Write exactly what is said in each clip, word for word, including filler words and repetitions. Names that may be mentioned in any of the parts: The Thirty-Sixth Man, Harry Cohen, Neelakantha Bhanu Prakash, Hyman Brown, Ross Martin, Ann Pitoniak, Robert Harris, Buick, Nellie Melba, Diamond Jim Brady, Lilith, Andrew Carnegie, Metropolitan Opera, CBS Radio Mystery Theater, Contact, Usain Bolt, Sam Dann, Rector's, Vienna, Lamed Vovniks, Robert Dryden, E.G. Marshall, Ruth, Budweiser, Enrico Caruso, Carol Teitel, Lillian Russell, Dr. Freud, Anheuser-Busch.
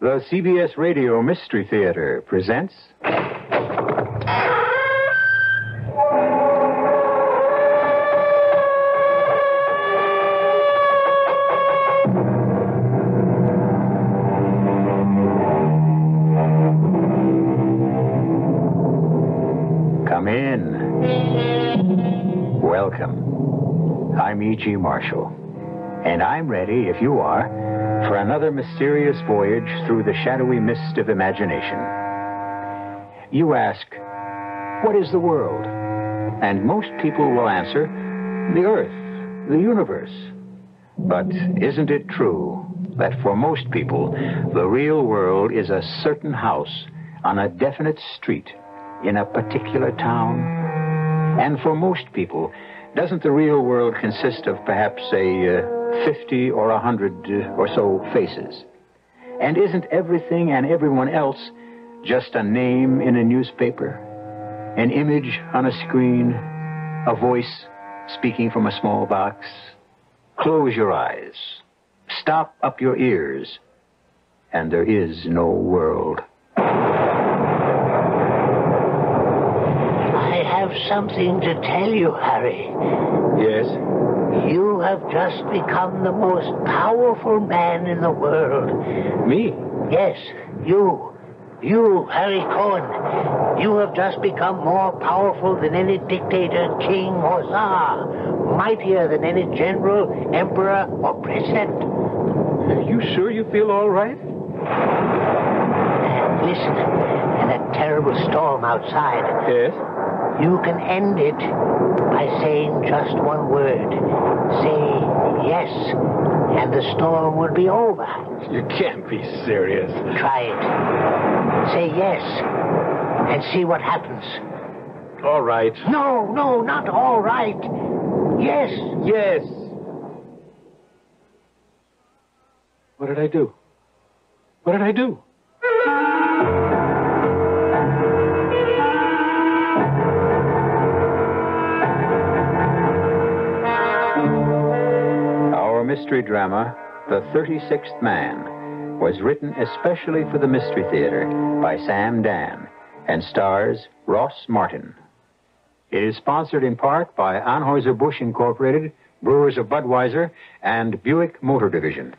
The C B S Radio Mystery Theater presents... Come in. Welcome. I'm E G. Marshall, and I'm ready, if you are, for another mysterious voyage through the shadowy mist of imagination. You ask, what is the world? And most people will answer, the earth, the universe. But isn't it true that for most people, the real world is a certain house on a definite street in a particular town? And for most people, doesn't the real world consist of perhaps a... Uh, fifty or a hundred or so faces? And isn't everything and everyone else just a name in a newspaper, an image on a screen, a voice speaking from a small box? Close your eyes, stop up your ears, and there is no world. I have something to tell you, Harry. Yes? You have just become the most powerful man in the world. Me? Yes, you. You, Harry Cohen. You have just become more powerful than any dictator, king, or czar. Mightier than any general, emperor, or president. Are you sure you feel all right? And listen, and that terrible storm outside. Yes? You can end it by saying just one word. Say yes, and the storm will be over. You can't be serious. Try it. Say yes, and see what happens. All right. No, no, not all right. Yes. Yes. What did I do? What did I do? Mystery drama, The thirty-sixth Man, was written especially for the Mystery Theater by Sam Dann and stars Ross Martin. It is sponsored in part by Anheuser-Busch Incorporated, Brewers of Budweiser, and Buick Motor Division.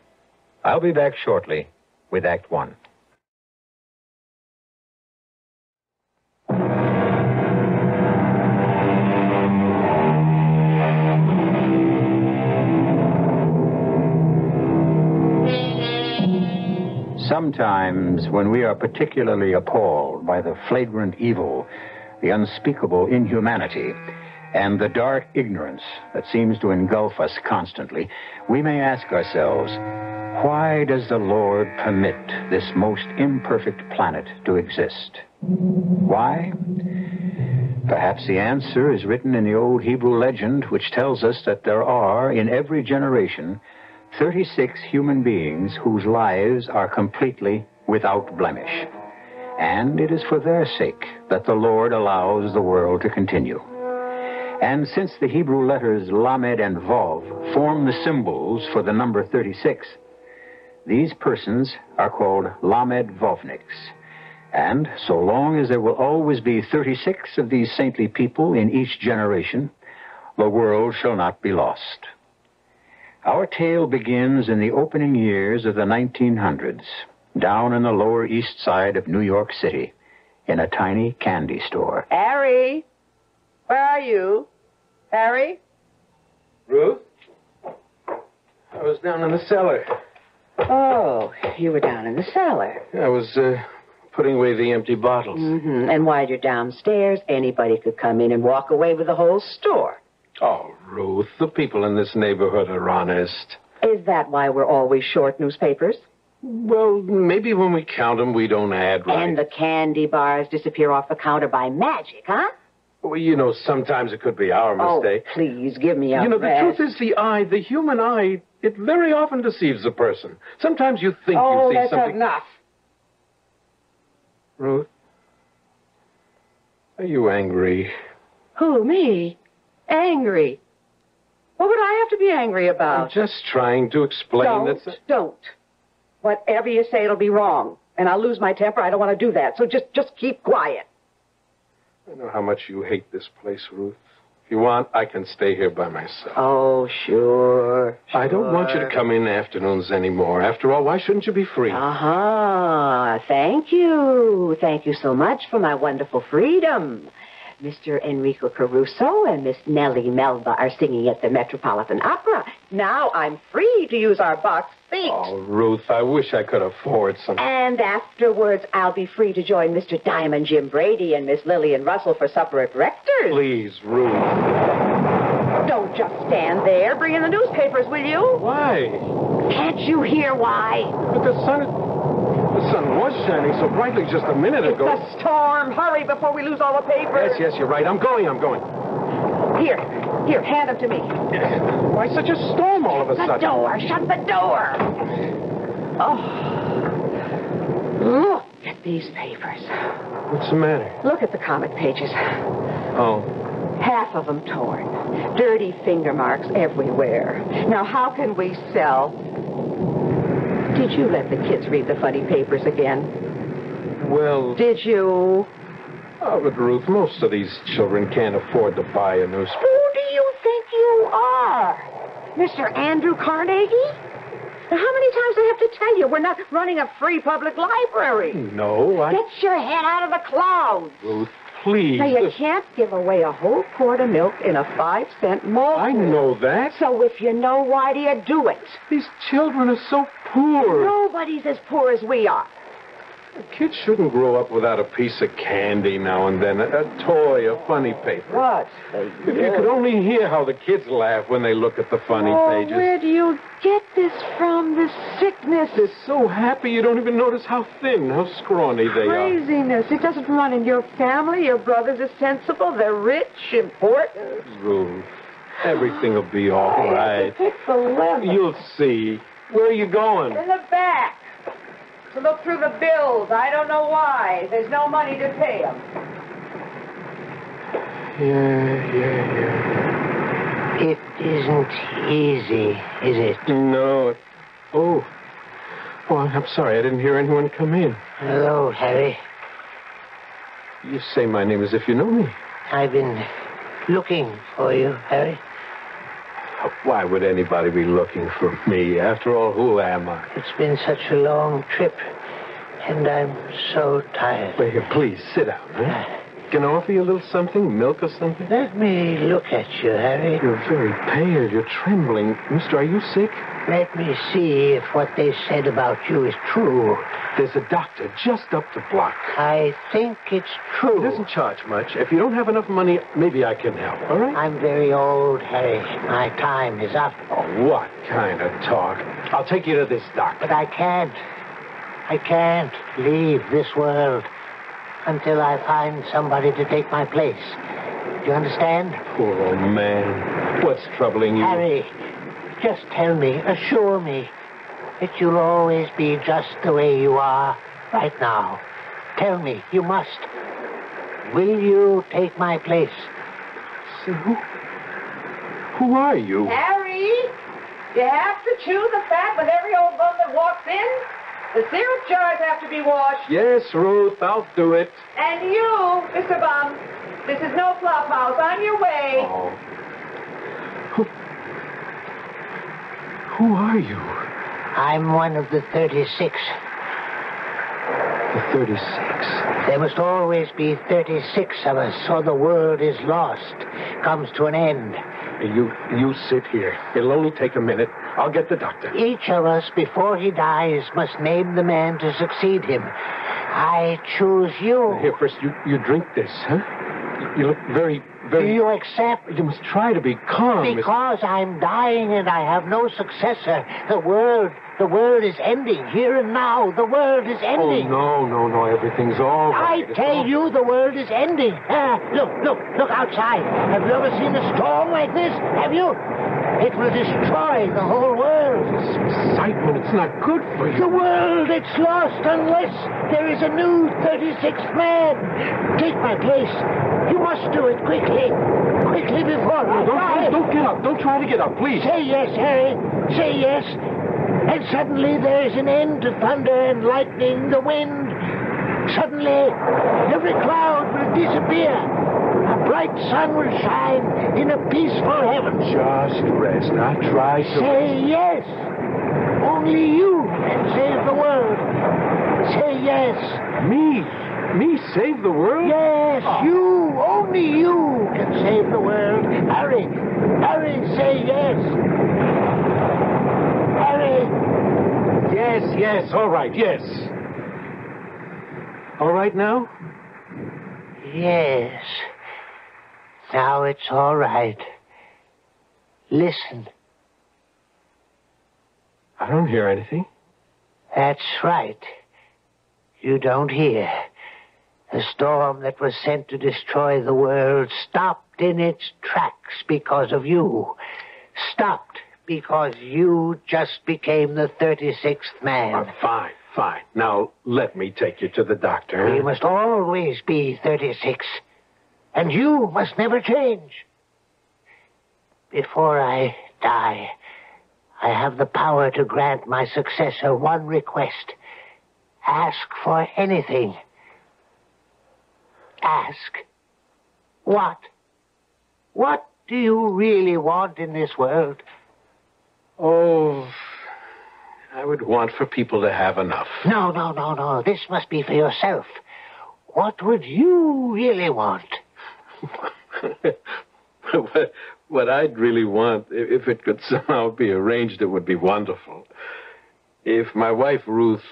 I'll be back shortly with Act One. Sometimes, when we are particularly appalled by the flagrant evil, the unspeakable inhumanity, and the dark ignorance that seems to engulf us constantly, we may ask ourselves, why does the Lord permit this most imperfect planet to exist? Why? Perhaps the answer is written in the old Hebrew legend, which tells us that there are, in every generation, thirty-six human beings whose lives are completely without blemish. And it is for their sake that the Lord allows the world to continue. And since the Hebrew letters Lamed and Vov form the symbols for the number thirty-six, these persons are called Lamed Vovniks. And so long as there will always be thirty-six of these saintly people in each generation, the world shall not be lost. Our tale begins in the opening years of the nineteen hundreds, down in the Lower East Side of New York City, in a tiny candy store. Harry! Where are you? Harry? Ruth? I was down in the cellar. Oh, you were down in the cellar. I was, uh, putting away the empty bottles. Mm-hmm. And while you're downstairs, anybody could come in and walk away with the whole store. Oh, Ruth, the people in this neighborhood are honest. Is that why we're always short newspapers? Well, maybe when we count them, we don't add right. And the candy bars disappear off the counter by magic, huh? Well, you know, sometimes it could be our mistake. Oh, please, give me a You know, rest. The truth is the eye, the human eye, it very often deceives a person. Sometimes you think oh, you see something... Oh, that's enough. Ruth, are you angry? Who, me? Angry? What would I have to be angry about? I'm just trying to explain that... Don't, don't. Whatever you say, it'll be wrong. And I'll lose my temper. I don't want to do that. So just, just keep quiet. I know how much you hate this place, Ruth. If you want, I can stay here by myself. Oh, sure, sure. I don't want you to come in afternoons anymore. After all, why shouldn't you be free? Uh-huh. Thank you. Thank you so much for my wonderful freedom. Mister Enrico Caruso and Miss Nellie Melba are singing at the Metropolitan Opera. Now I'm free to use our box seat. Oh, Ruth, I wish I could afford some. And afterwards, I'll be free to join Mister Diamond Jim Brady and Miss Lillian Russell for supper at Rector's. Please, Ruth. Don't just stand there. Bring in the newspapers, will you? Why? Can't you hear why? But the sun... The sun was shining so brightly just a minute ago. It's a storm. Hurry before we lose all the papers. Yes, yes, you're right. I'm going, I'm going. Here, here, hand them to me. Why such a storm all of a sudden? Shut the door. Shut the door. Oh. Look at these papers. What's the matter? Look at the comic pages. Oh. Half of them torn. Dirty finger marks everywhere. Now, how can we sell... Did you let the kids read the funny papers again? Well... Did you? Oh, but Ruth, most of these children can't afford to buy a newspaper. Who do you think you are? Mister Andrew Carnegie? Now, how many times do I have to tell you we're not running a free public library? No, I... Get your head out of the clouds. Ruth, please. Now, you this... can't give away a whole quart of milk in a five-cent malt. I know that. So if you know, why do you do it? These children are so poor. Nobody's as poor as we are. Kids shouldn't grow up without a piece of candy now and then, a, a toy, a funny paper. What? If you could only hear how the kids laugh when they look at the funny oh, pages. Where do you get this from, this sickness? They're so happy you don't even notice how thin, how scrawny they are. Craziness. It doesn't run in your family. Your brothers are sensible. They're rich, important. Ruth, everything will be all right. Pick the level. You'll see. Where are you going? In the back. To look through the bills. I don't know why. There's no money to pay them. Yeah, yeah, yeah. It isn't easy, is it? No. Oh. Oh, I'm sorry. I didn't hear anyone come in. Hello, Harry. You say my name as if you know me. I've been looking for you, Harry. Why would anybody be looking for me? After all, who am I? It's been such a long trip, and I'm so tired. Well, here, please, sit down. Huh? Can I offer you a little something? Milk or something? Let me look at you, Harry. You're very pale. You're trembling. Mister, are you sick? Let me see if what they said about you is true. There's a doctor just up the block. I think it's true. He doesn't charge much. If you don't have enough money, maybe I can help, all right? I'm very old, Harry. My time is up. Oh, what kind of talk? I'll take you to this doctor. But I can't. I can't leave this world until I find somebody to take my place. Do you understand? Poor old man. What's troubling you? Harry... Just tell me, assure me, that you'll always be just the way you are right now. Tell me, you must. Will you take my place? So, who, who are you? Harry, you have to chew the fat with every old bum that walks in. The syrup jars have to be washed. Yes, Ruth, I'll do it. And you, Mister Bum, this is no flop house. On your way. Oh. Who are you? I'm one of the thirty-six. The thirty-six? There must always be thirty-six of us, or the world is lost, comes to an end. You, you sit here. It'll only take a minute. I'll get the doctor. Each of us, before he dies, must name the man to succeed him. I choose you. Here, first, you, you drink this, huh? You look very... Very... Do you accept? You must try to be calm. Because Mister I'm dying and I have no successor. The world, the world is ending. Here and now, the world is ending. Oh, no, no, no. Everything's all right. I tell you, right. The world is ending. Ah, look, look, look outside. Have you ever seen a storm like this? Have you? It will destroy the whole world. This excitement, it's not good for you. The world, it's lost unless there is a new thirty-sixth man. Take my place. You must do it quickly. Quickly before I die. Don't, don't get up. Don't try to get up, please. Say yes, Harry. Say yes. As And suddenly there's an end to thunder and lightning, the wind. Suddenly, every cloud will disappear. A bright sun will shine in a peaceful heaven. Just rest, not try to... Say yes. Only you can save the world. Say yes. Me? Me save the world? Yes, oh. You. Only you can save the world. Hurry. Hurry, say yes. Yes, yes, all right, yes. All right now? Yes. Now it's all right. Listen. I don't hear anything. That's right. You don't hear. The storm that was sent to destroy the world stopped in its tracks because of you. Stopped. Because you just became the thirty-sixth man. Uh, fine, fine. Now, let me take you to the doctor. You must always be thirty-six. And you must never change. Before I die, I have the power to grant my successor one request. Ask for anything. Ask. What? What do you really want in this world? Oh, I would want for people to have enough. No, no, no, no. This must be for yourself. What would you really want? what, what I'd really want, if it could somehow be arranged, it would be wonderful. If my wife, Ruth,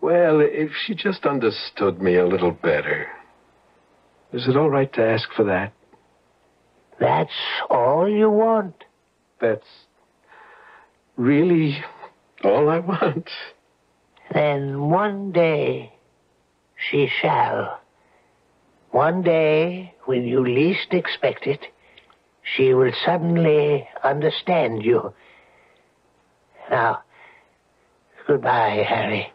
well, if she just understood me a little better. Is it all right to ask for that? That's all you want? That's really all I want. Then one day she shall. One day, when you least expect it, she will suddenly understand you. Now, goodbye, Harry.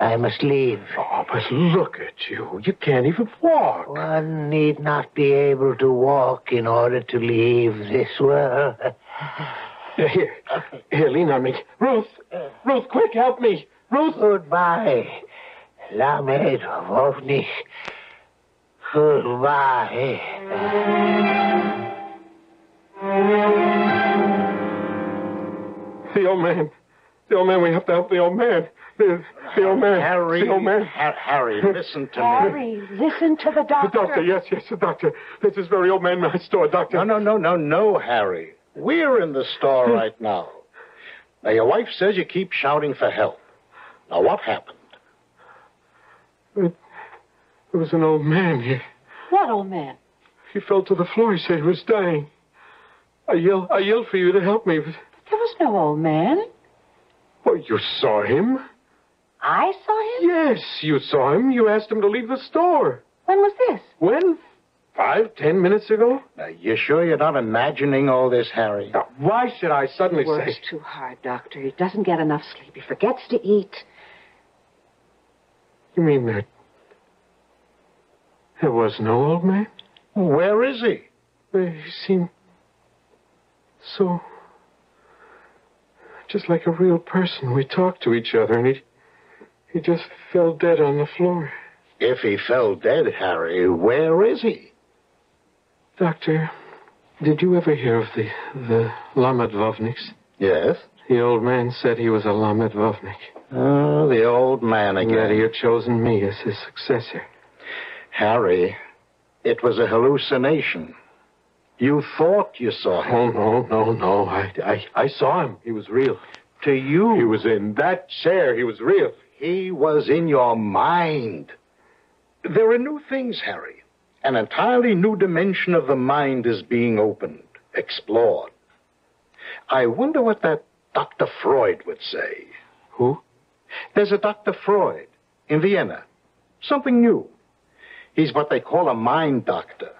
I must leave. Oh, but look at you. You can't even walk. One need not be able to walk in order to leave this world. Here, here, lean on me. Ruth, Ruth, quick, help me. Ruth. Goodbye, Lamed Vovniks. Goodbye. The old man. The old man, we have to help the old man. The, the old man. Harry. The old man. Ha- Harry, listen to Harry, me. Harry, listen to the doctor. The doctor, yes, yes, the doctor. There's this very old man in my store, doctor. No, no, no, no, no, Harry. We're in the store right now. Now, your wife says you keep shouting for help. Now, what happened? It, it was an old man here. What old man? He fell to the floor. He said he was dying. I yelled, I yelled for you to help me. But... There was no old man. Well, you saw him. I saw him? Yes, you saw him. You asked him to leave the store. When was this? When? Five, ten minutes ago? Now, you sure you're not imagining all this, Harry? Now, why should I suddenly say... Works too hard, Doctor. He doesn't get enough sleep. He forgets to eat. You mean that... there was no old man? Where is he? He seemed... so... just like a real person. We talked to each other, and he, he just fell dead on the floor. If he fell dead, Harry, where is he? Doctor, did you ever hear of the, the Lamed Vovniks? Yes. The old man said he was a Lamed Vovnik. Oh, the old man again. That he had chosen me as his successor. Harry, it was a hallucination. You thought you saw him. Oh, no, no, no. I, I, I saw him. He was real. To you? He was in that chair. He was real. He was in your mind. There are new things, Harry. An entirely new dimension of the mind is being opened, explored. I wonder what that Doctor Freud would say. Who? There's a Doctor Freud in Vienna. Something new. He's what they call a mind doctor.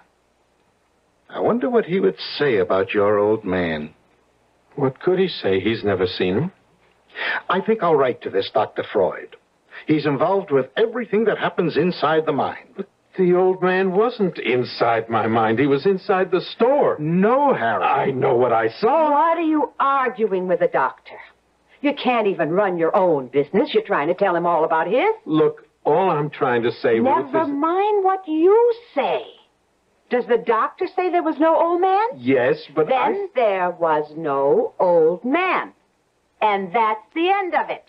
I wonder what he would say about your old man. What could he say? He's never seen him. I think I'll write to this Doctor Freud. He's involved with everything that happens inside the mind. But The old man wasn't inside my mind. He was inside the store. No, Harry. I know what I saw. What are you arguing with the doctor? You can't even run your own business. You're trying to tell him all about his. Look, all I'm trying to say... Never mind what you say. Does the doctor say there was no old man? Yes, but I... Then there was no old man. And that's the end of it.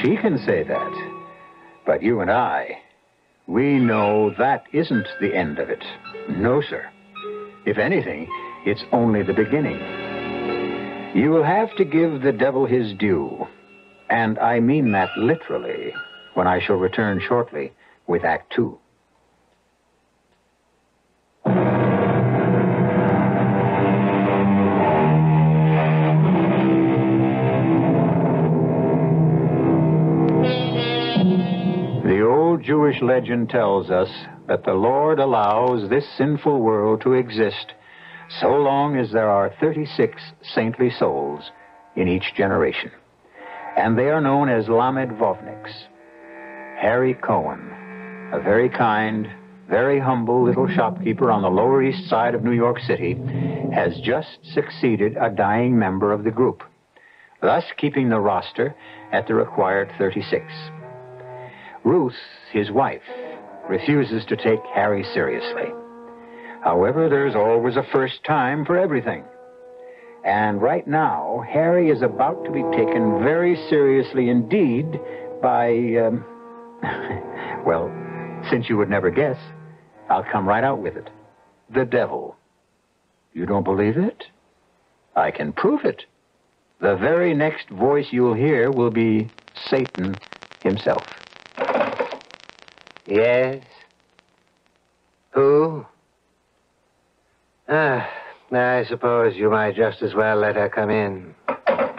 She can say that, but you and I, we know that isn't the end of it. No, sir. If anything, it's only the beginning. You will have to give the devil his due, and I mean that literally, when I shall return shortly with Act Two. Jewish legend tells us that the Lord allows this sinful world to exist so long as there are thirty-six saintly souls in each generation. And they are known as Lamed Vovniks. Harry Cohen, a very kind, very humble little shopkeeper on the Lower East Side of New York City, has just succeeded a dying member of the group, thus keeping the roster at the required thirty-six. Ruth, his wife, refuses to take Harry seriously. However, there's always a first time for everything. And right now, Harry is about to be taken very seriously indeed by, um, well, since you would never guess, I'll come right out with it. The devil. You don't believe it? I can prove it. The very next voice you'll hear will be Satan himself. Yes? Who? Ah, I suppose you might just as well let her come in. Uh,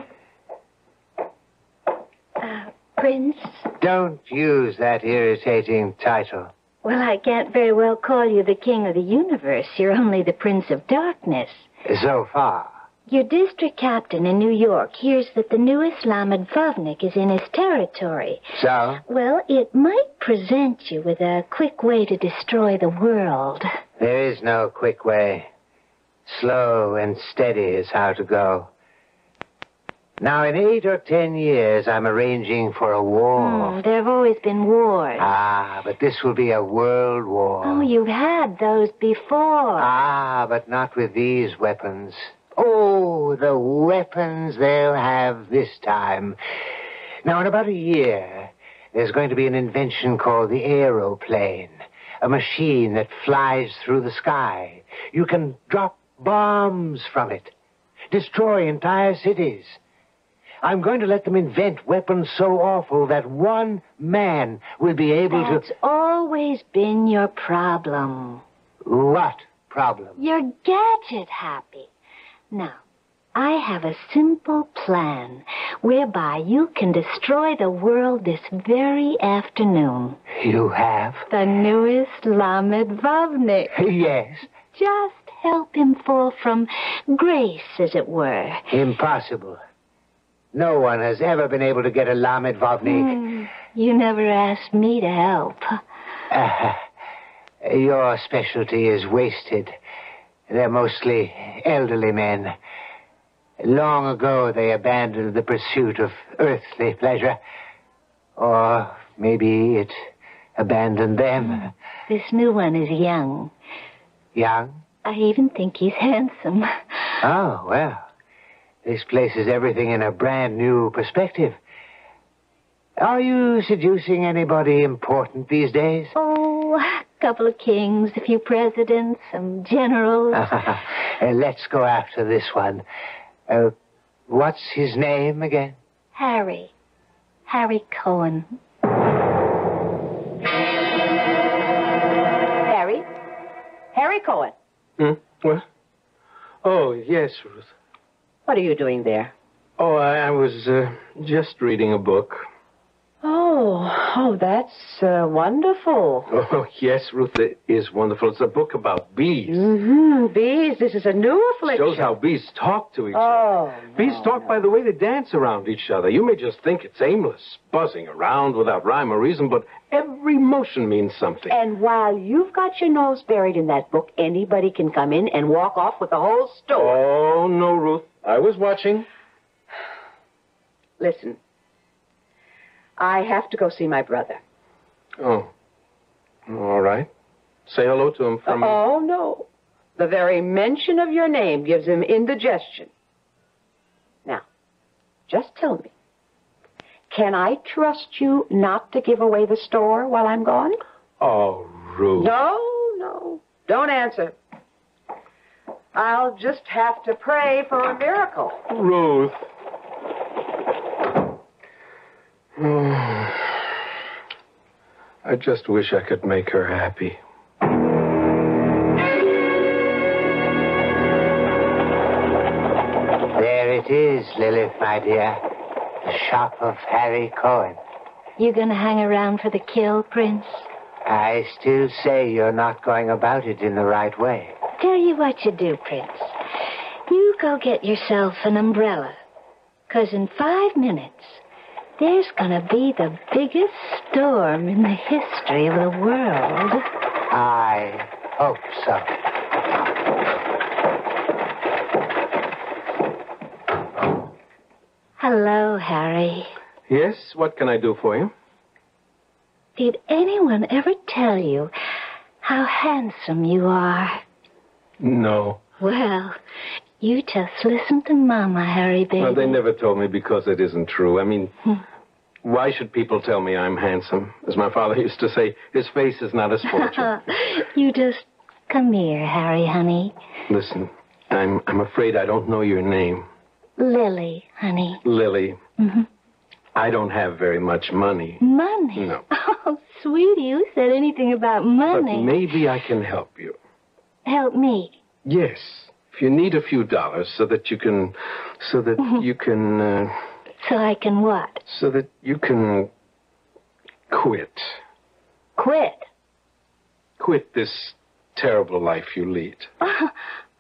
Prince? Don't use that irritating title. Well, I can't very well call you the king of the universe. You're only the Prince of Darkness. So far. Your district captain in New York hears that the newest Lamed Vovnik is in his territory. So? Well, it might present you with a quick way to destroy the world. There is no quick way. Slow and steady is how to go. Now, in eight or ten years, I'm arranging for a war. Mm, there have always been wars. Ah, but this will be a world war. Oh, you've had those before. Ah, but not with these weapons. Oh, the weapons they'll have this time. Now, in about a year, there's going to be an invention called the aeroplane, a machine that flies through the sky. You can drop bombs from it, destroy entire cities. I'm going to let them invent weapons so awful that one man will be able That's to... That's always been your problem. What problem? Your gadget, Happy. Now, I have a simple plan whereby you can destroy the world this very afternoon. You have? The newest Lamed Vovnik. Yes. Just help him fall from grace, as it were. Impossible. No one has ever been able to get a Lamed Vovnik. Mm, you never asked me to help. Uh, your specialty is wasted. They're mostly elderly men. Long ago, they abandoned the pursuit of earthly pleasure. Or maybe it abandoned them. This new one is young. Young? I even think he's handsome. Oh, well. This places everything in a brand new perspective. Are you seducing anybody important these days? Oh, couple of kings, a few presidents, some generals. Uh, let's go after this one. Uh, what's his name again? Harry. Harry Cohen. Harry? Harry Cohen. Hmm? What? Oh, yes, Ruth. What are you doing there? Oh, I, I was uh, just reading a book. Oh, oh, that's uh, wonderful. Oh, yes, Ruth, it is wonderful. It's a book about bees. Mm-hmm, bees. This is a new affliction. Shows how bees talk to each oh, other. No, bees talk no. by the way they dance around each other. You may just think it's aimless, buzzing around without rhyme or reason, but every motion means something. And while you've got your nose buried in that book, anybody can come in and walk off with the whole story. Oh, no, Ruth. I was watching. Listen. I have to go see my brother. Oh. All right. Say hello to him from... Oh, no. The very mention of your name gives him indigestion. Now, just tell me, can I trust you not to give away the store while I'm gone? Oh, Ruth. No, no. Don't answer. I'll just have to pray for a miracle. Ruth. Oh, I just wish I could make her happy. There it is, Lilith, my dear. The shop of Harry Cohen. You gonna hang around for the kill, Prince? I still say you're not going about it in the right way. Tell you what you do, Prince. You go get yourself an umbrella. 'Cause in five minutes... there's gonna be the biggest storm in the history of the world. I hope so. Hello, Harry. Yes, what can I do for you? Did anyone ever tell you how handsome you are? No. Well... you just listen to Mama, Harry, baby. Well, they never told me because it isn't true. I mean, hmm. why should people tell me I'm handsome? As my father used to say, his face is not his fortune. You just come here, Harry, honey. Listen, I'm I'm afraid I don't know your name. Lily, honey. Lily. Mm-hmm. I don't have very much money. Money? No. Oh, sweetie, who said anything about money? But maybe I can help you. Help me? Yes. If you need a few dollars so that you can, so that mm-hmm. you can... Uh, so I can what? So that you can quit. Quit? Quit this terrible life you lead. Oh,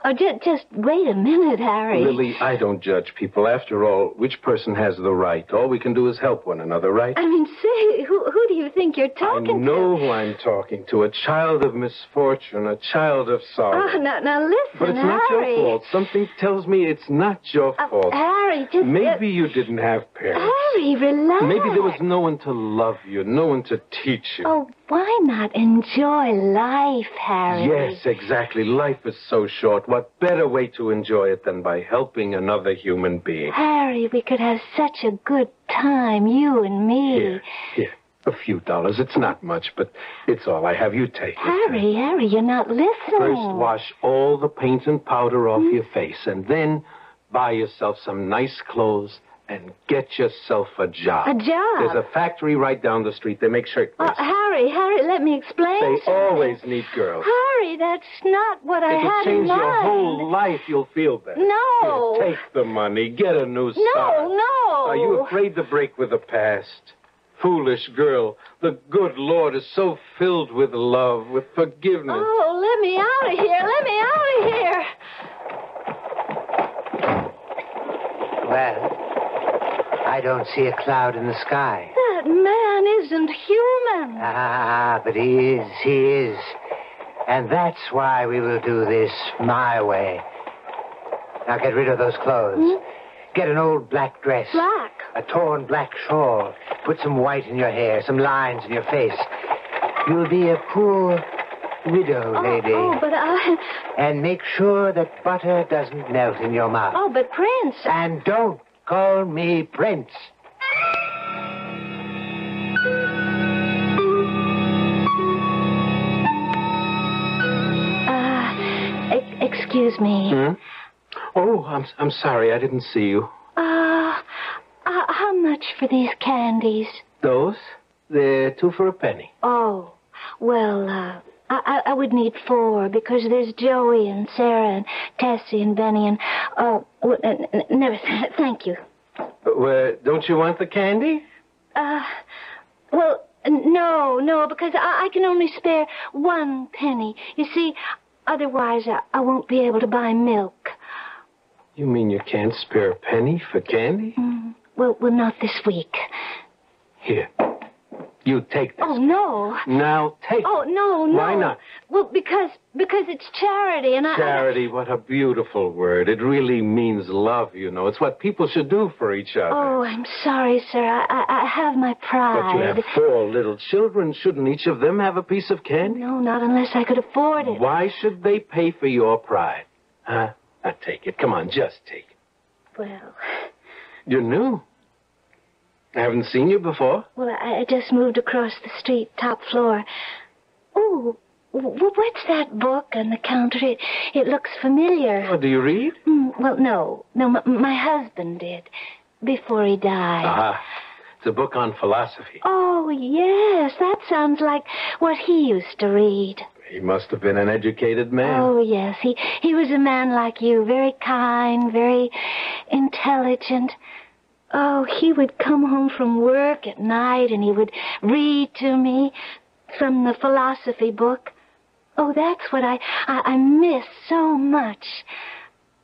oh just, just wait a minute, Harry. Lily, I don't judge people. After all, which person has the right? All we can do is help one another, right? I mean, say, who, who do you think you're talking to? I know to? who I'm talking to. A child of misfortune, a child of sorrow. Oh, now, now listen, But it's Harry. not your fault. Something tells me it's not your uh, fault. Harry, just... Maybe uh, you didn't have parents. Harry, relax. Maybe there was no one to love you, no one to teach you. Oh, why not enjoy life, Harry? Yes, exactly. Life is so short. What better way to enjoy it than by helping another human being? Harry, we could have such a good time, you and me. Here, here. A few dollars. It's not much, but it's all I have. You take it. Harry, Harry, you're not listening. First, wash all the paint and powder off mm. your face, and then buy yourself some nice clothes and get yourself a job. A job? There's a factory right down the street. They make shirt places. Oh, Harry, Harry, let me explain. They something. always need girls. Harry, that's not what I It'll had in mind. It'll change your whole life. You'll feel better. No. Here, take the money. Get a new start. No, no. Are you afraid to break with the past? Foolish girl, the good Lord is so filled with love, with forgiveness. Oh, let me out of here. Let me out of here. Well, I don't see a cloud in the sky. That man isn't human. Ah, but he is, he is. And that's why we will do this my way. Now get rid of those clothes. Hmm? Get an old black dress. Black? A torn black shawl. Put some white in your hair, some lines in your face. You'll be a poor widow, oh, lady. Oh, but I... And make sure that butter doesn't melt in your mouth. Oh, but Prince... And don't call me Prince. Uh, e- excuse me. Hmm? Oh, I'm I'm sorry. I didn't see you. Uh, uh, how much for these candies? Those? They're two for a penny. Oh, well, uh, I, I would need four because there's Joey and Sarah and Tessie and Benny and... Oh, uh, never... Thank you. Well, don't you want the candy? Uh, Well, no, no, because I, I can only spare one penny. You see, otherwise I, I won't be able to buy milk. You mean you can't spare a penny for candy? Mm, well, well, not this week. Here. You take this. Oh, no. Now, take it. Oh, no, no. Why not? Well, because because it's charity, and I... Charity, what a beautiful word. It really means love, you know. It's what people should do for each other. Oh, I'm sorry, sir. I, I, I have my pride. But you have four little children. Shouldn't each of them have a piece of candy? No, not unless I could afford it. Why should they pay for your pride? Huh? Now, take it. Come on, just take it. Well... You're new. I haven't seen you before. Well, I just moved across the street, top floor. Oh, what's that book on the counter? It, it looks familiar. Oh, do you read? Mm, well, no. No, my, my husband did, before he died. Ah, uh, it's a book on philosophy. Oh, yes, that sounds like what he used to read. He must have been an educated man. Oh, yes, he, he was a man like you, very kind, very intelligent. Oh, he would come home from work at night, and he would read to me from the philosophy book. Oh, that's what I, I, I miss so much.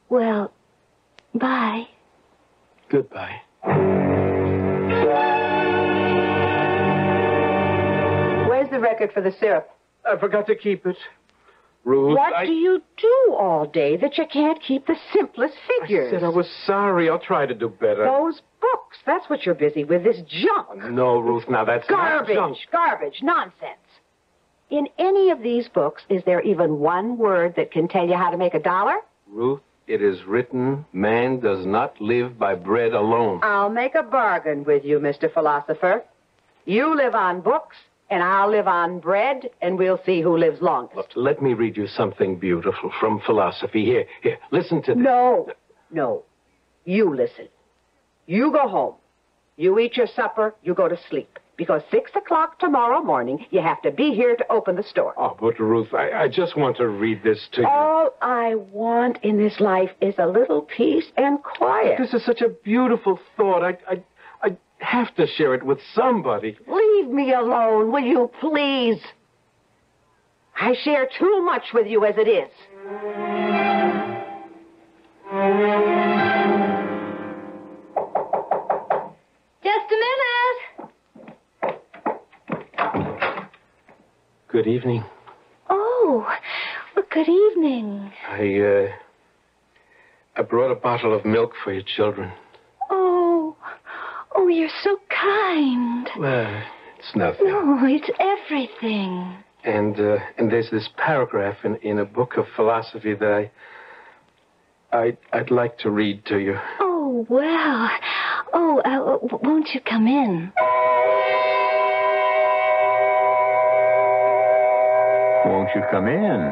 Well, bye. Goodbye. Where's the record for the syrup? I forgot to keep it. Ruth, what I... do you do all day that you can't keep the simplest figures? I said I was sorry. I'll try to do better. Those books. That's what you're busy with, this junk. No, Ruth, now that's garbage, not junk. Garbage, nonsense. In any of these books, is there even one word that can tell you how to make a dollar? Ruth, it is written, man does not live by bread alone. I'll make a bargain with you, Mister Philosopher. You live on books. And I'll live on bread, and we'll see who lives longest. Look, let me read you something beautiful from philosophy. Here, here, listen to this. No, no. You listen. You go home. You eat your supper. You go to sleep. Because six o'clock tomorrow morning, you have to be here to open the store. Oh, but Ruth, I, I just want to read this to you. All I want in this life is a little peace and quiet. But this is such a beautiful thought. I... I... have to share it with somebody. Leave me alone, will you please? I share too much with you as it is. Just a minute. Good evening. Oh, well, good evening. I, uh, I brought a bottle of milk for your children. Oh, you're so kind. Well, it's nothing. No, it's everything. And uh, and there's this paragraph in, in a book of philosophy that I, I, I'd like to read to you. Oh, well. Oh, uh, won't you come in? Won't you come in?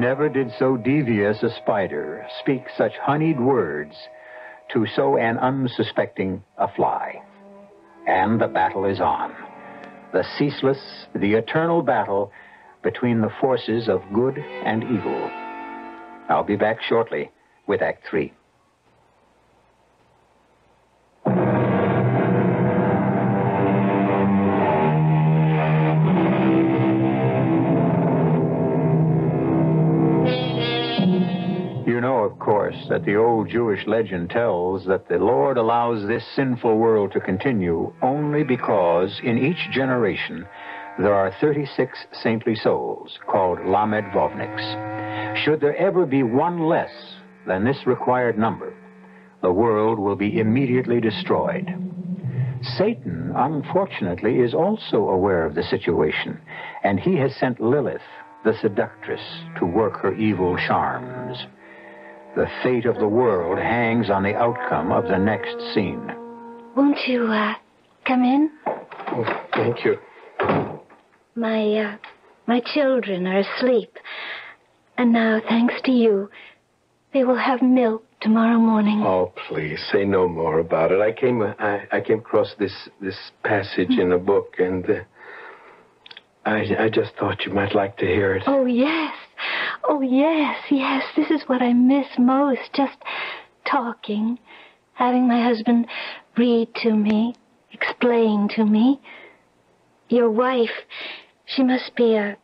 Never did so devious a spider speak such honeyed words to so an unsuspecting a fly. And the battle is on. The ceaseless, the eternal battle between the forces of good and evil. I'll be back shortly with Act Three. That the old Jewish legend tells that the Lord allows this sinful world to continue only because in each generation there are thirty-six saintly souls called Lamed Vovniks. Should there ever be one less than this required number, the world will be immediately destroyed. Satan, unfortunately, is also aware of the situation, and he has sent Lilith, the seductress, to work her evil charms. The fate of the world hangs on the outcome of the next scene. Won't you, uh, come in? Oh, thank you. My, uh, my children are asleep. And now, thanks to you, they will have milk tomorrow morning. Oh, please, say no more about it. I came, uh, I, I came across this, this passage mm-hmm. in a book, and uh, I, I just thought you might like to hear it. Oh, yes. Oh, yes, yes, this is what I miss most, just talking, having my husband read to me, explain to me. Your wife, she must be a,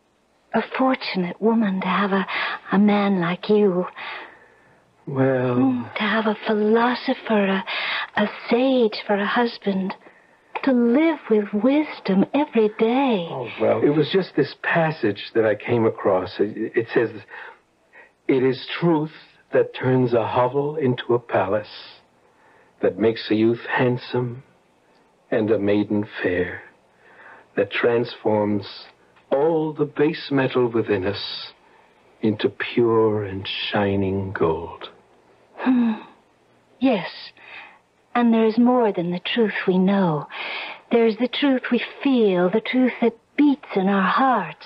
a fortunate woman to have a, a man like you. Well... Mm, to have a philosopher, a, a sage for a husband. To live with wisdom every day. Oh, well, it was just this passage that I came across. It, it says, it is truth that turns a hovel into a palace, that makes a youth handsome and a maiden fair, that transforms all the base metal within us into pure and shining gold. Hmm. Yes. And there is more than the truth we know. There is the truth we feel, the truth that beats in our hearts.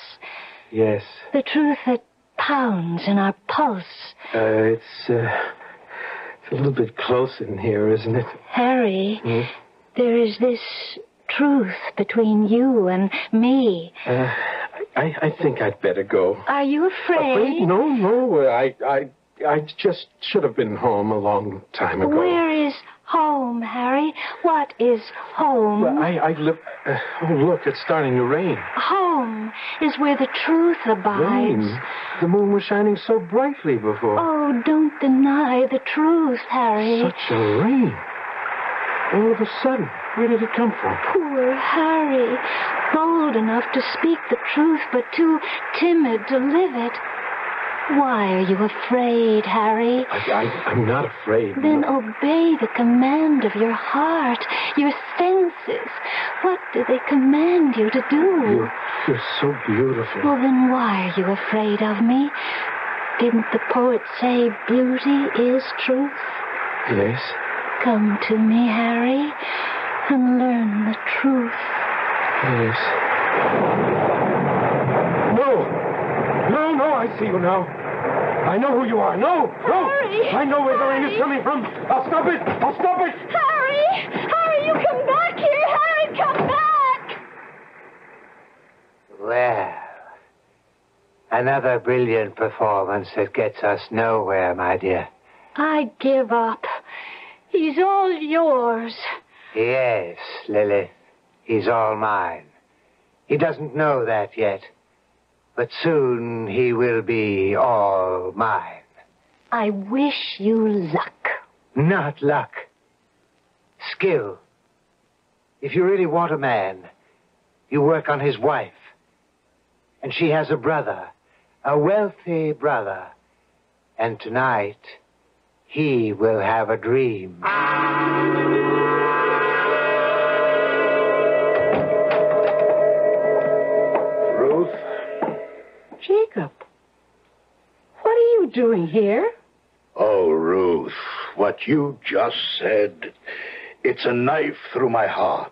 Yes. The truth that pounds in our pulse. Uh, it's, uh, it's a little bit close in here, isn't it? Harry, hmm? There is this... truth between you and me. Uh, I, I think I'd better go. Are you afraid? Afraid? No, no. I, I, I just should have been home a long time ago. Where is home, Harry? What is home? Well, I, I look. Uh, oh, look! It's starting to rain. Home is where the truth abides. Rain. The moon was shining so brightly before. Oh, don't deny the truth, Harry. Such a rain. All of a sudden, where did it come from? Poor Harry. Bold enough to speak the truth, but too timid to live it. Why are you afraid, Harry? I, I, I'm not afraid. Then no. Obey the command of your heart, your senses. What do they command you to do? You're, you're so beautiful. Well, then why are you afraid of me? Didn't the poet say beauty is truth? Yes. Come to me, Harry, and learn the truth. Yes. No. No, no, I see you now. I know who you are. No, no. Harry, I know where Harry. The rain is coming from. I'll stop it. I'll stop it. Harry, Harry, you come back here. Harry, come back. Well, another brilliant performance that gets us nowhere, my dear. I give up. He's all yours. Yes, Lilith. He's all mine. He doesn't know that yet. But soon he will be all mine. I wish you luck. Not luck. Skill. If you really want a man, you work on his wife. And she has a brother, a wealthy brother. And tonight... he will have a dream. Ruth? Jacob, what are you doing here? Oh, Ruth, what you just said, it's a knife through my heart.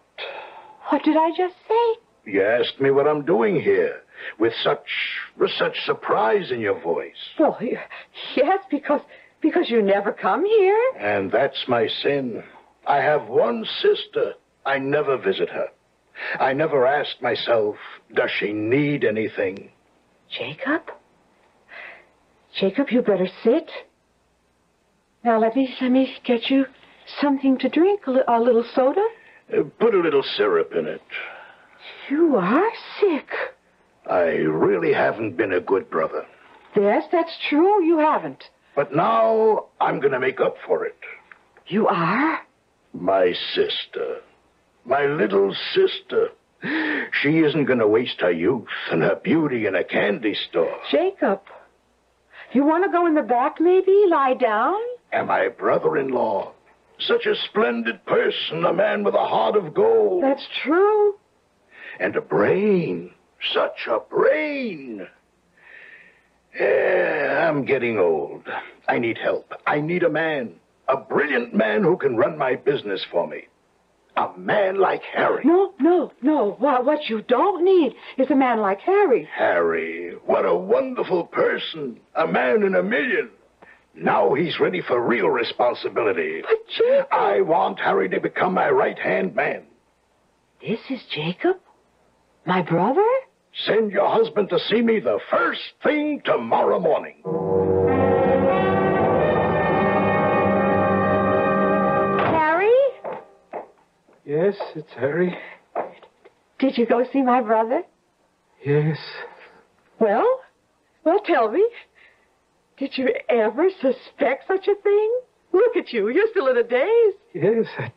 What did I just say? You asked me what I'm doing here. With such, with such surprise in your voice. Well, yes, because... Because you never come here? And that's my sin. I have one sister. I never visit her. I never ask myself, does she need anything? Jacob? Jacob, you better sit. Now, let me, let me get you something to drink, a, li- a little soda. Uh, put a little syrup in it. You are sick. I really haven't been a good brother. Yes, that's true. You haven't. But now I'm going to make up for it. You are? My sister. My little sister. She isn't going to waste her youth and her beauty in a candy store. Jacob, you want to go in the back maybe? Lie down? And my brother-in-law. Such a splendid person, a man with a heart of gold. That's true. And a brain. Such a brain. Yeah, I'm getting old. I need help. I need a man. A brilliant man who can run my business for me. A man like Harry. No, no, no. What you don't need is a man like Harry. Harry, what a wonderful person. A man in a million. Now he's ready for real responsibility. But Jacob... I want Harry to become my right-hand man. This is Jacob? My brother? Send your husband to see me the first thing tomorrow morning. Harry? Yes, it's Harry. Did you go see my brother? Yes. Well? Well, tell me. Did you ever suspect such a thing? Look at you. You're still in a daze. Yes, at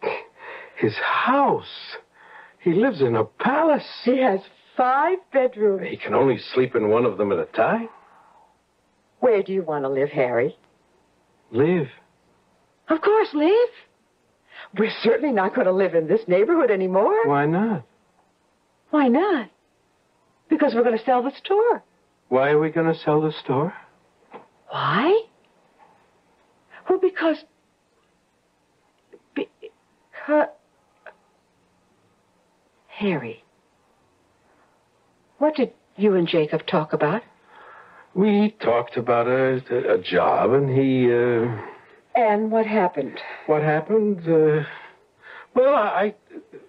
his house. He lives in a palace. He has five bedrooms. He can only sleep in one of them at a time. Where do you want to live, Harry? Live? Of course, live. We're certainly not going to live in this neighborhood anymore. Why not? Why not? Because we're going to sell the store. Why are we going to sell the store? Why? Well, because... Because... Harry, what did you and Jacob talk about? We talked about a, a job, and he... Uh... And what happened? What happened? Uh, well, I...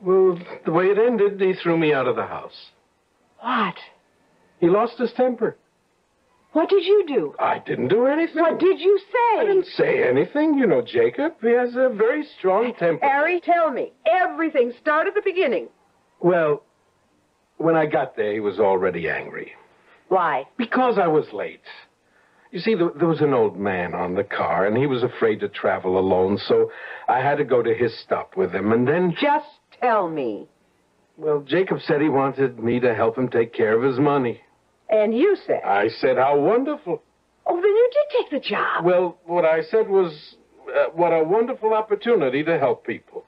Well, the way it ended, he threw me out of the house. What? He lost his temper. What did you do? I didn't do anything. What did you say? I didn't say anything. You know, Jacob, he has a very strong temper. Harry, tell me. Everything started at the beginning. Well, when I got there, he was already angry. Why? Because I was late. You see, there was an old man on the car, and he was afraid to travel alone, so I had to go to his stop with him, and then... Just tell me. Well, Jacob said he wanted me to help him take care of his money. And you said? I said, how wonderful. Oh, then you did take the job. Well, what I said was, uh, what a wonderful opportunity to help people.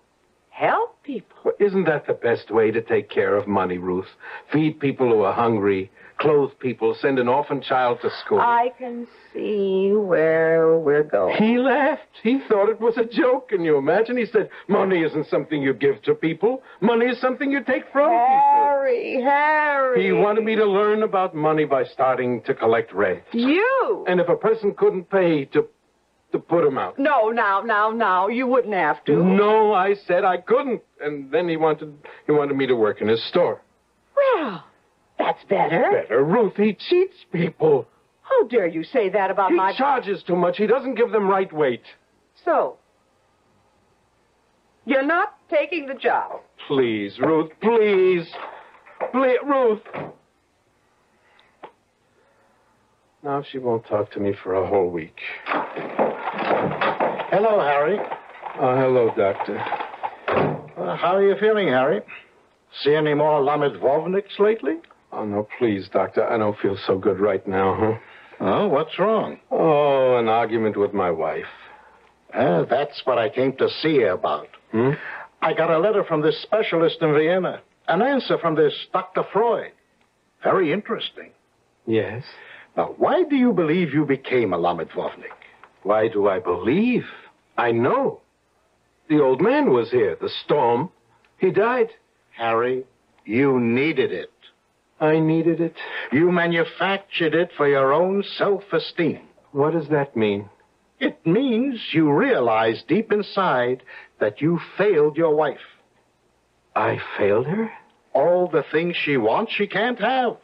Help people? Well, isn't that the best way to take care of money, Ruth? Feed people who are hungry... Clothe people, send an orphan child to school. I can see where we're going. He laughed. He thought it was a joke. Can you imagine? He said, money isn't something you give to people. Money is something you take from Harry, people. Harry, Harry. He wanted me to learn about money by starting to collect rent. You? And if a person couldn't pay, to, to put him out. No, now, now, now. You wouldn't have to. No, I said I couldn't. And then he wanted, he wanted me to work in his store. Well... That's better. Better. Ruth, he cheats people. How dare you say that about my... He charges too much. He doesn't give them right weight. So, you're not taking the job. Oh, please, Ruth, please. Please, Ruth. Now she won't talk to me for a whole week. Hello, Harry. Oh, hello, Doctor. Uh, how are you feeling, Harry? See any more Lamed Vovniks lately? Oh, no, please, Doctor. I don't feel so good right now, huh? Oh, what's wrong? Oh, an argument with my wife. Uh, that's what I came to see you about. Hmm? I got a letter from this specialist in Vienna. An answer from this Doctor Freud. Very interesting. Yes? Now, why do you believe you became a Lamed Vovnik? Why do I believe? I know. The old man was here, the storm. He died. Harry, you needed it. I needed it. You manufactured it for your own self-esteem. What does that mean? It means you realize deep inside that you failed your wife. I failed her? All the things she wants, she can't have.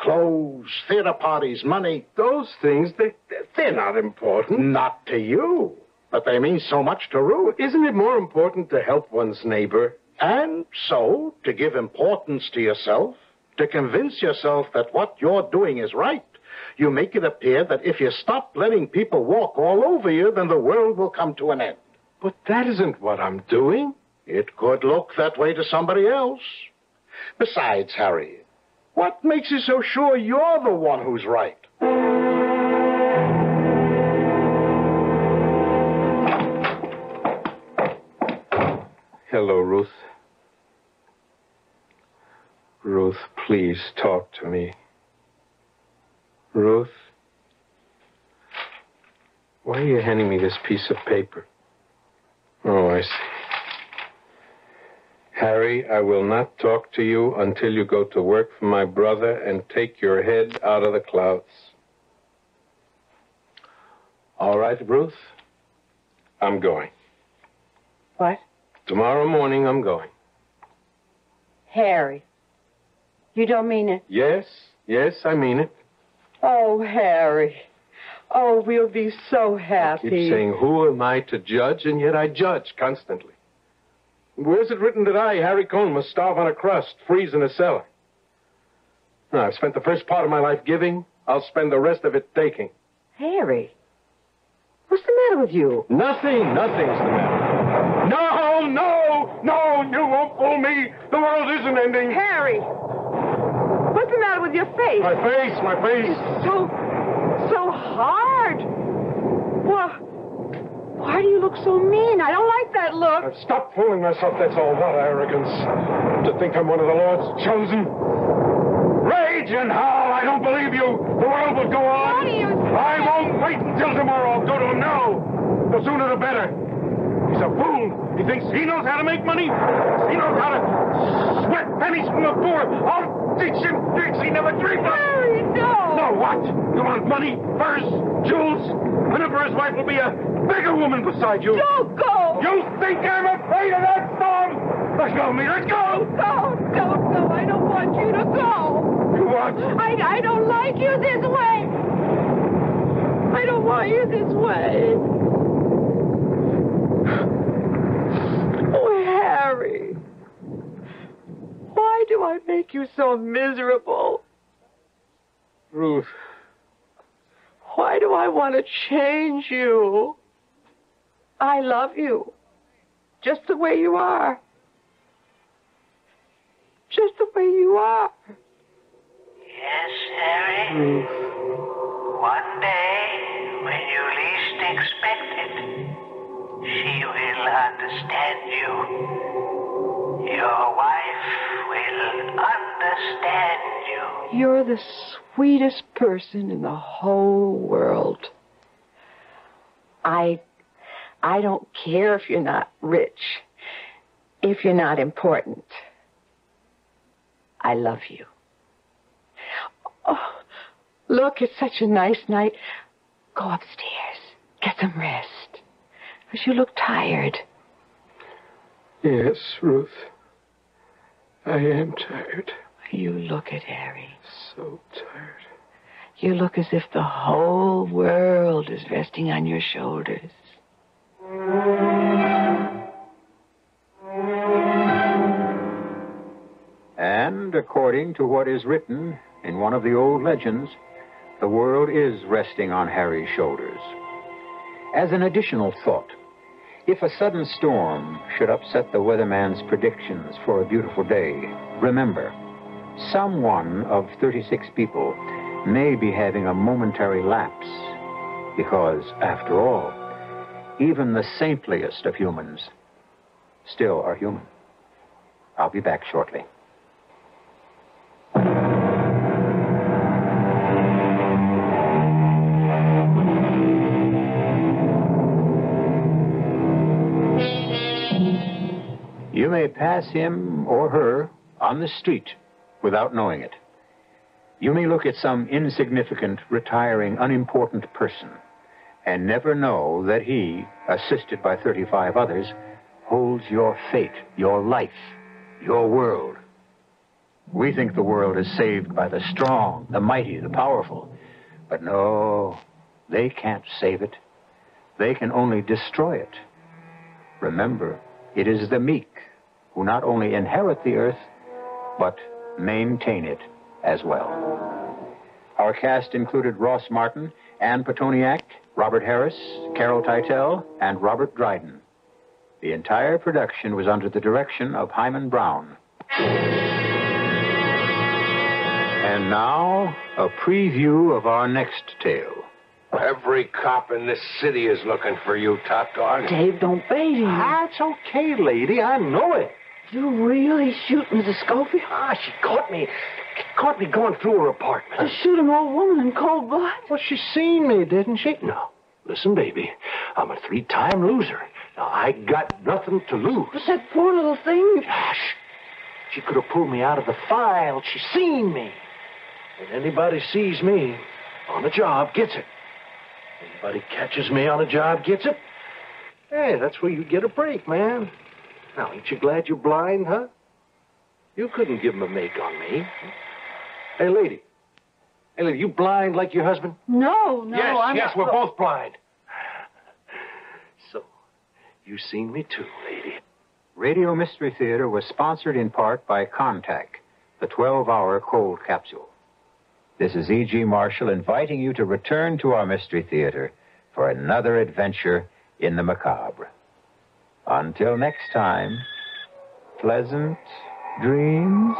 Clothes, theater parties, money. Those things, they, they're not important. Not to you, but they mean so much to Ruth. Isn't it more important to help one's neighbor? And so, to give importance to yourself, to convince yourself that what you're doing is right, you make it appear that if you stop letting people walk all over you, then the world will come to an end. But that isn't what I'm doing. It could look that way to somebody else. Besides, Harry, what makes you so sure you're the one who's right? Hello, Ruth. Ruth, please talk to me. Ruth? Why are you handing me this piece of paper? Oh, I see. Harry, I will not talk to you until you go to work for my brother and take your head out of the clouds. All right, Ruth. I'm going. What? Tomorrow morning, I'm going. Harry. You don't mean it? Yes, yes, I mean it. Oh, Harry. Oh, we'll be so happy. I keep saying, who am I to judge? And yet I judge constantly. Where's it written that I, Harry Cohen, must starve on a crust, freeze in a cellar? No, I've spent the first part of my life giving. I'll spend the rest of it taking. Harry, what's the matter with you? Nothing, nothing's the matter. No, no, no, you won't fool me. The world isn't ending. Harry, what's the matter with your face? My face, my face. It's so, so hard. Why, why do you look so mean? I don't like that look. I've stopped fooling myself, that's all. What arrogance. To think I'm one of the Lord's chosen. Rage and howl. I don't believe you. The world will go on. What do you say? I won't wait until tomorrow. I'll go to him now. The sooner the better. He's a fool. He thinks he knows how to make money. He knows how to sweat pennies from the poor. I'll teach him tricks he never dreamed of. Harry, no. No, what? You want money, furs, jewels? Whenever his wife will be a bigger woman beside you. Don't go. You think I'm afraid of that storm? Let go of me. Let go. Don't go. Don't go. I don't want you to go. I, I don't like you this way. I don't want you this way. Oh, Harry. Why do I make you so miserable? Ruth. Why do I want to change you? I love you. Just the way you are. Just the way you are. Yes, Harry? Ruth. One day, when you least expect it, she will understand you. Your wife will understand you. You're the sweetest person in the whole world. I... I don't care if you're not rich, if you're not important. I love you. Oh, look, it's such a nice night. Go upstairs. Get some rest. Because you look tired. Yes, Ruth. I am tired. You look at Harry. So tired. You look as if the whole world is resting on your shoulders. And according to what is written in one of the old legends, the world is resting on Harry's shoulders. As an additional thought, if a sudden storm should upset the weatherman's predictions for a beautiful day, remember, someone of thirty-six people may be having a momentary lapse, because, after all, even the saintliest of humans still are human. I'll be back shortly. You may pass him or her on the street without knowing it. You may look at some insignificant, retiring, unimportant person and never know that he, assisted by thirty-five others, holds your fate, your life, your world. We think the world is saved by the strong, the mighty, the powerful. But no, they can't save it. They can only destroy it. Remember, it is the meek who not only inherit the earth, but maintain it as well. Our cast included Ross Martin, Ann Pitoniak, Robert Harris, Carol Teitel, and Robert Dryden. The entire production was under the direction of Hyman Brown. And now, a preview of our next tale. Every cop in this city is looking for you, Top Dog. Dave, don't bait him. Ah, it's okay, lady. I know it. You really shoot Missus Schofield? Ah, she caught me. She caught me going through her apartment. You shoot an old woman in cold blood? Well, she seen me, didn't she? No. Listen, baby, I'm a three-time loser. Now, I got nothing to lose. But that poor little thing... Gosh, she could have pulled me out of the file. She seen me. And anybody sees me on a job gets it. Anybody catches me on a job gets it. Hey, that's where you get a break, man. Now, ain't you glad you're blind, huh? You couldn't give him a make on me. Hey, lady. Hey, lady, you blind like your husband? No, no, yes, I'm yes, not... Yes, we're both blind. So, you seen me too, lady. Radio Mystery Theater was sponsored in part by Contact, the twelve-hour cold capsule. This is E G. Marshall inviting you to return to our Mystery Theater for another adventure in the macabre. Until next time, pleasant dreams.